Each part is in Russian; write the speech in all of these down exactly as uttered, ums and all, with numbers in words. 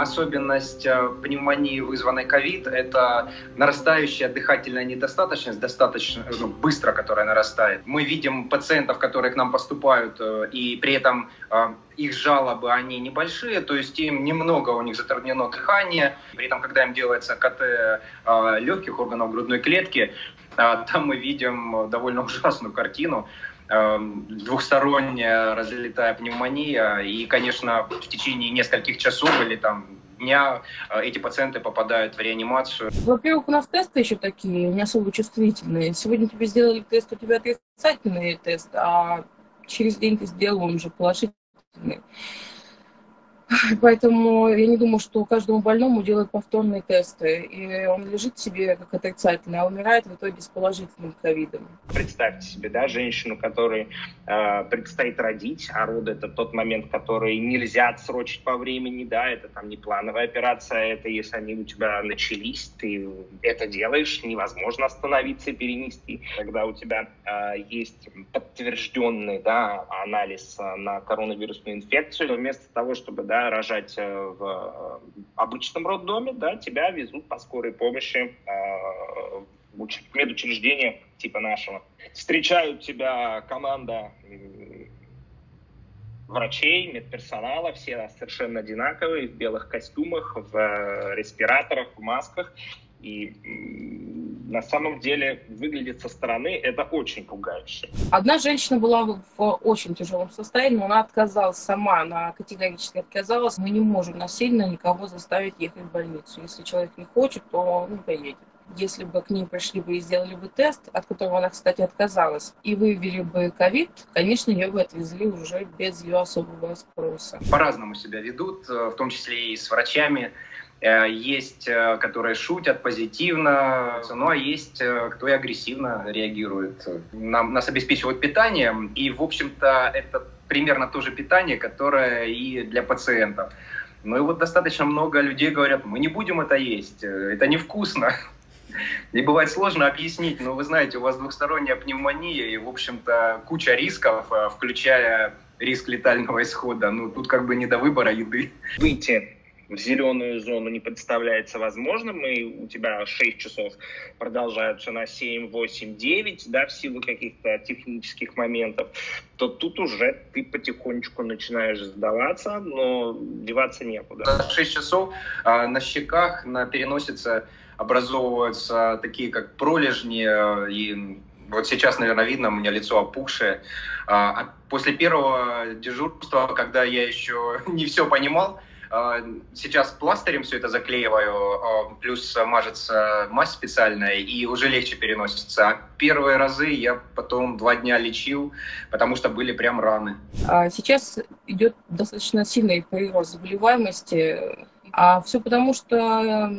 особенность пневмонии, вызванной COVID, это нарастающая дыхательная недостаточность, достаточно ну, быстро, которая нарастает. Мы видим пациентов, которые к нам поступают, и при этом их жалобы, они небольшие, то есть им немного, у них затруднено дыхание. При этом, когда им делается ка тэ легких органов грудной клетки, там мы видим довольно ужасную картину. Двухсторонняя разлитая пневмония, и, конечно, в течение нескольких часов или там дня эти пациенты попадают в реанимацию. Во-первых, у нас тесты еще такие, не особо чувствительные. Сегодня тебе сделали тест, у тебя отрицательный тест, а через день ты сделал, он уже положительный. Поэтому я не думаю, что каждому больному делают повторные тесты. И он лежит себе как отрицательный, а умирает в итоге с положительным ковидом. Представьте себе, да, женщину, которой э, предстоит родить, а роды – это тот момент, который нельзя отсрочить по времени, да, это там не плановая операция, это если они у тебя начались, ты это делаешь, невозможно остановиться и перенести. Когда у тебя э, есть подтвержденный, да, анализ на коронавирусную инфекцию, вместо того, чтобы, да, рожать в обычном роддоме, да, тебя везут по скорой помощи э, в медучреждение типа нашего. Встречают тебя команда врачей, медперсонала, все совершенно одинаковые, в белых костюмах, в респираторах, в масках. И на самом деле выглядит со стороны это очень пугающе. Одна женщина была в очень тяжелом состоянии, но она отказалась сама, она категорически отказалась. Мы не можем насильно никого заставить ехать в больницу. Если человек не хочет, то он не поедет. Если бы к ней пришли бы и сделали бы тест, от которого она, кстати, отказалась, и выявили бы ковид, конечно, ее бы отвезли уже без ее особого спроса. По-разному себя ведут, в том числе и с врачами. Есть, которые шутят позитивно, ну а есть, кто и агрессивно реагирует. Нам, нас обеспечивают питанием, и, в общем-то, это примерно то же питание, которое и для пациентов. Ну и вот достаточно много людей говорят, мы не будем это есть, это невкусно. И бывает сложно объяснить, но вы знаете, у вас двухсторонняя пневмония и, в общем-то, куча рисков, включая риск летального исхода. Ну тут как бы не до выбора еды. Выйти в зеленую зону не представляется возможным, и у тебя шесть часов продолжаются на семь, восемь, девять, да, в силу каких-то технических моментов, то тут уже ты потихонечку начинаешь сдаваться, но деваться некуда. За шесть часов а, на щеках на переносице образовываются такие как пролежни, и вот сейчас, наверное, видно, у меня лицо опухшее. А после первого дежурства, когда я еще не все понимал, сейчас пластырем все это заклеиваю, плюс мажется мазь специальная, и уже легче переносится. А первые разы я потом два дня лечил, потому что были прям раны. Сейчас идет достаточно сильный прирост заболеваемости, а все потому, что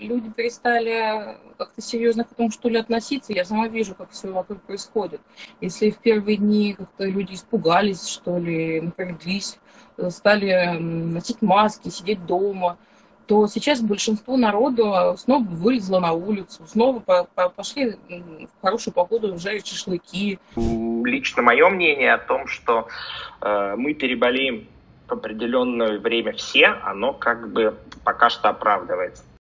люди перестали как-то серьезно к этому, что ли, относиться. Я сама вижу, как все вокруг происходит. Если в первые дни как-то люди испугались, что ли, напряглись, стали носить маски, сидеть дома, то сейчас большинство народу снова вылезло на улицу, снова пошли в хорошую погоду жарить шашлыки. Лично мое мнение о том, что э, мы переболеем в определенное время все, оно как бы пока что оправдывается.